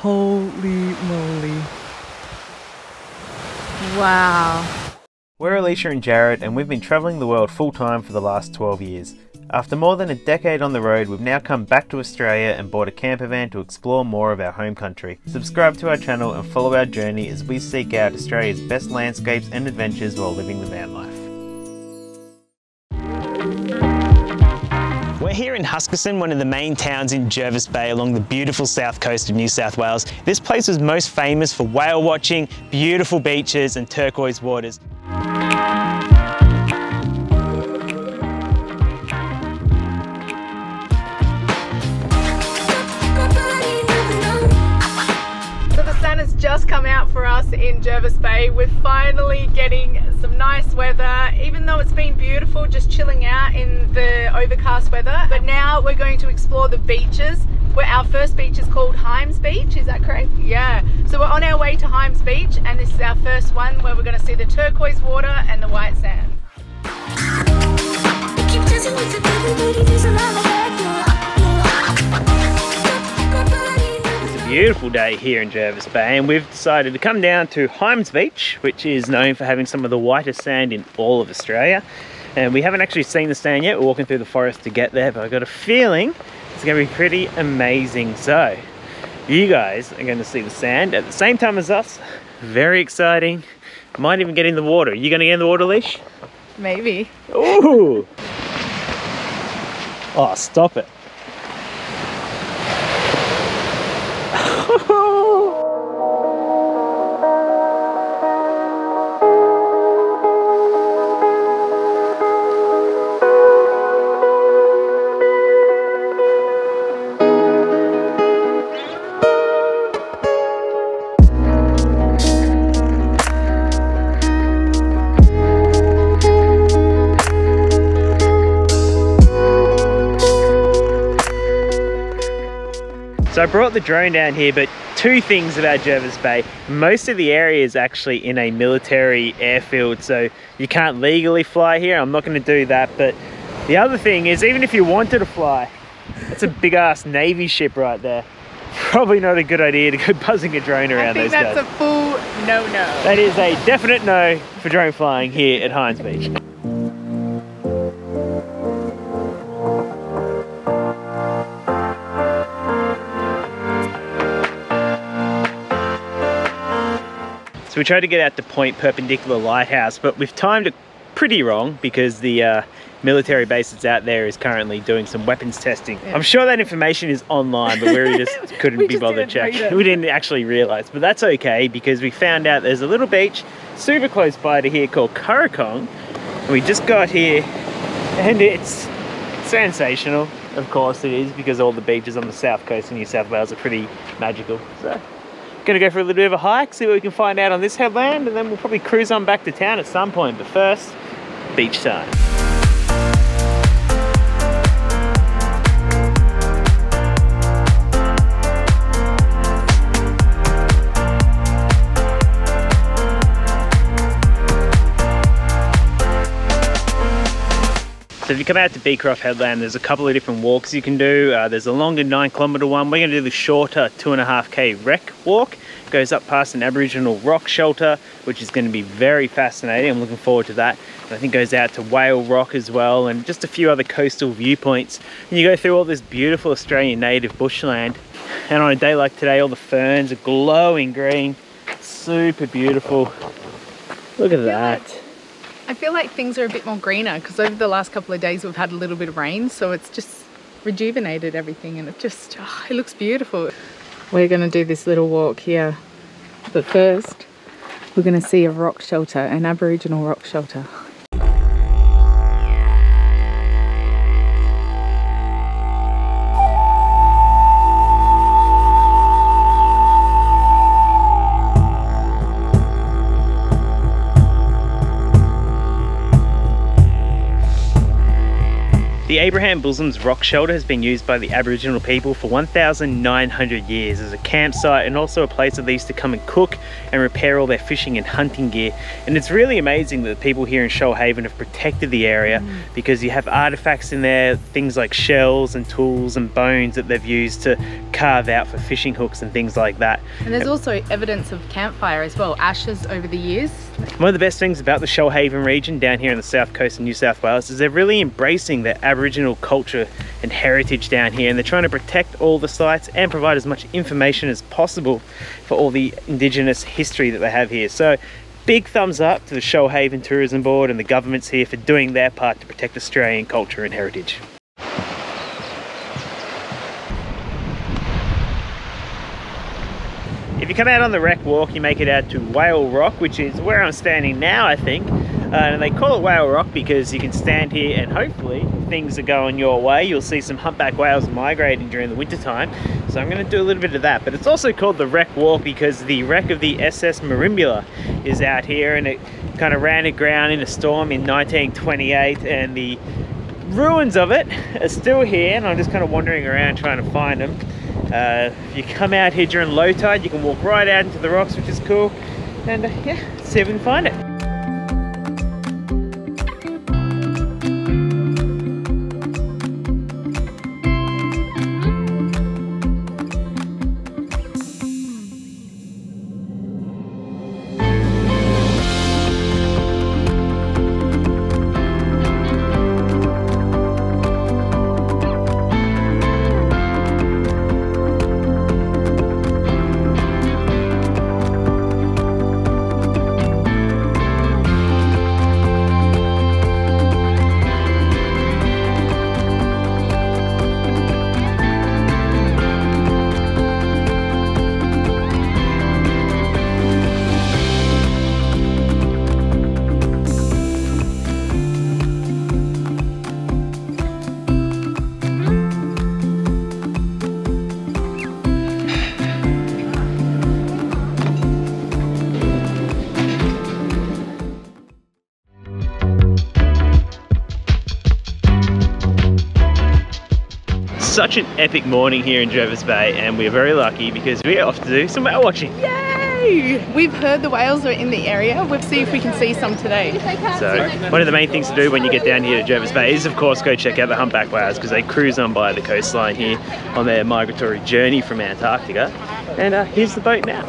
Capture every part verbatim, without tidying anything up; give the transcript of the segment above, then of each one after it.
Holy moly. Wow. We're Alesha and Jarryd, and we've been travelling the world full time for the last twelve years. After more than a decade on the road, we've now come back to Australia and bought a camper van to explore more of our home country. Subscribe to our channel and follow our journey as we seek out Australia's best landscapes and adventures while living the van life. We're here in Huskisson, one of the main towns in Jervis Bay along the beautiful south coast of New South Wales. This place was most famous for whale watching, beautiful beaches and turquoise waters. Just come out for us in Jervis Bay. We're finally getting some nice weather, even though it's been beautiful just chilling out in the overcast weather. But now we're going to explore the beaches. Where our first beach is called Hyams Beach, is that correct? Yeah. So we're on our way to Hyams Beach, and this is our first one where we're going to see the turquoise water and the white sand. Beautiful day here in Jervis Bay, and we've decided to come down to Hyams Beach, which is known for having some of the whitest sand in all of Australia. And we haven't actually seen the sand yet. We're walking through the forest to get there, but I've got a feeling it's going to be pretty amazing. So you guys are going to see the sand at the same time as us. Very exciting. Might even get in the water. You going to get in the water, Leash? Maybe. Ooh. Oh, stop it. So I brought the drone down here, but two things about Jervis Bay. Most of the area is actually in a military airfield, so you can't legally fly here. I'm not going to do that. But the other thing is, even if you wanted to fly, it's a big ass Navy ship right there. Probably not a good idea to go buzzing a drone around those guys. I think that's a full no-no. That is a definite no for drone flying here at Hyams Beach. We tried to get out to Point Perpendicular Lighthouse, but we've timed it pretty wrong because the uh, military base that's out there is currently doing some weapons testing. Yeah. I'm sure that information is online, but we just couldn't we be just bothered checking. We didn't actually realise, but that's okay because we found out there's a little beach super close by to here called Curricong, and we just got here, and it's sensational. Of course it is, because all the beaches on the south coast in New South Wales are pretty magical. So. Gonna go for a little bit of a hike, see what we can find out on this headland, and then we'll probably cruise on back to town at some point. But first, beach time. So if you come out to Beecroft Headland, there's a couple of different walks you can do. Uh, there's a longer nine kilometre one. We're going to do the shorter two and a half K rec walk. It goes up past an Aboriginal rock shelter, which is going to be very fascinating. I'm looking forward to that. And I think it goes out to Whale Rock as well, and just a few other coastal viewpoints. And you go through all this beautiful Australian native bushland. And on a day like today, all the ferns are glowing green. Super beautiful. Look at that. I feel like things are a bit more greener because over the last couple of days we've had a little bit of rain, so it's just rejuvenated everything, and it just, oh, it looks beautiful. We're going to do this little walk here, but first we're going to see a rock shelter, an Aboriginal rock shelter. The Abraham Bosoms rock shelter has been used by the Aboriginal people for one thousand nine hundred years as a campsite and also a place that they used to come and cook and repair all their fishing and hunting gear. And it's really amazing that the people here in Shoalhaven have protected the area mm. because you have artifacts in there, things like shells and tools and bones that they've used to carve out for fishing hooks and things like that. And there's also evidence of campfire as well, ashes over the years. One of the best things about the Shoalhaven region down here on the south coast of New South Wales is they're really embracing the Aboriginal Aboriginal culture and heritage down here, and they're trying to protect all the sites and provide as much information as possible for all the Indigenous history that they have here. So big thumbs up to the Shoalhaven Tourism Board and the governments here for doing their part to protect Australian culture and heritage. If you come out on the wreck walk, you make it out to Whale Rock, which is where I'm standing now, I think. Uh, and they call it Whale Rock because you can stand here and hopefully, if things are going your way, you'll see some humpback whales migrating during the winter time. So I'm going to do a little bit of that. But it's also called the Wreck Walk because the wreck of the S S Marimbula is out here, and it kind of ran aground in a storm in nineteen twenty-eight, and the ruins of it are still here, and I'm just kind of wandering around trying to find them. Uh, if you come out here during low tide, you can walk right out into the rocks, which is cool. And uh, yeah, let's see if we can find it. Such an epic morning here in Jervis Bay, and we're very lucky because we're off to do some whale watching. Yay! We've heard the whales are in the area. We'll see if we can see some today. So one of the main things to do when you get down here to Jervis Bay is of course go check out the humpback whales, because they cruise on by the coastline here on their migratory journey from Antarctica. And uh, here's the boat now.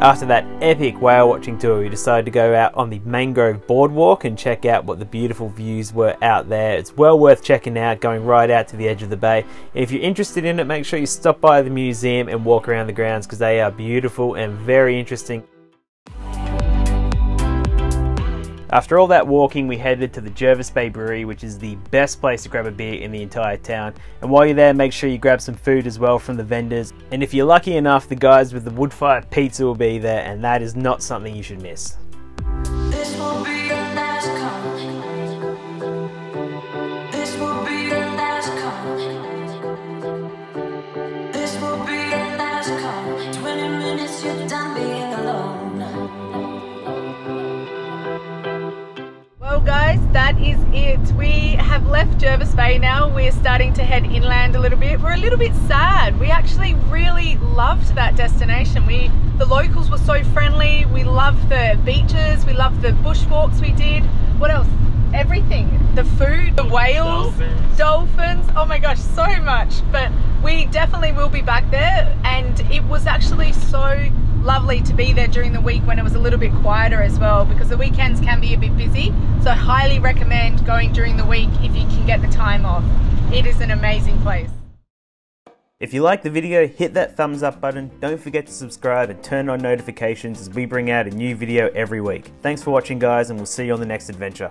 After that epic whale watching tour, we decided to go out on the mangrove boardwalk and check out what the beautiful views were out there. It's well worth checking out, going right out to the edge of the bay. If you're interested in it, make sure you stop by the museum and walk around the grounds, because they are beautiful and very interesting. After all that walking, we headed to the Jervis Bay Brewery, which is the best place to grab a beer in the entire town. And while you're there, make sure you grab some food as well from the vendors. And if you're lucky enough, the guys with the wood-fired pizza will be there, and that is not something you should miss. This will be a nice come. This will be a nice come. This will be a nice come. twenty minutes, you're done being alone. Well guys, that is it. We have left Jervis Bay now. We're starting to head inland a little bit. We're a little bit sad. We actually really loved that destination. We, the locals were so friendly. We loved the beaches. We loved the bushwalks we did. What else? Everything. The food, the whales, dolphins. dolphins. Oh my gosh, so much. But we definitely will be back there. And it was actually so lovely to be there during the week when it was a little bit quieter as well, because the weekends can be a bit busy. So So highly recommend going during the week if you can get the time off. It is an amazing place. If you like the video, hit that thumbs up button, don't forget to subscribe and turn on notifications as we bring out a new video every week. Thanks for watching guys, and we'll see you on the next adventure.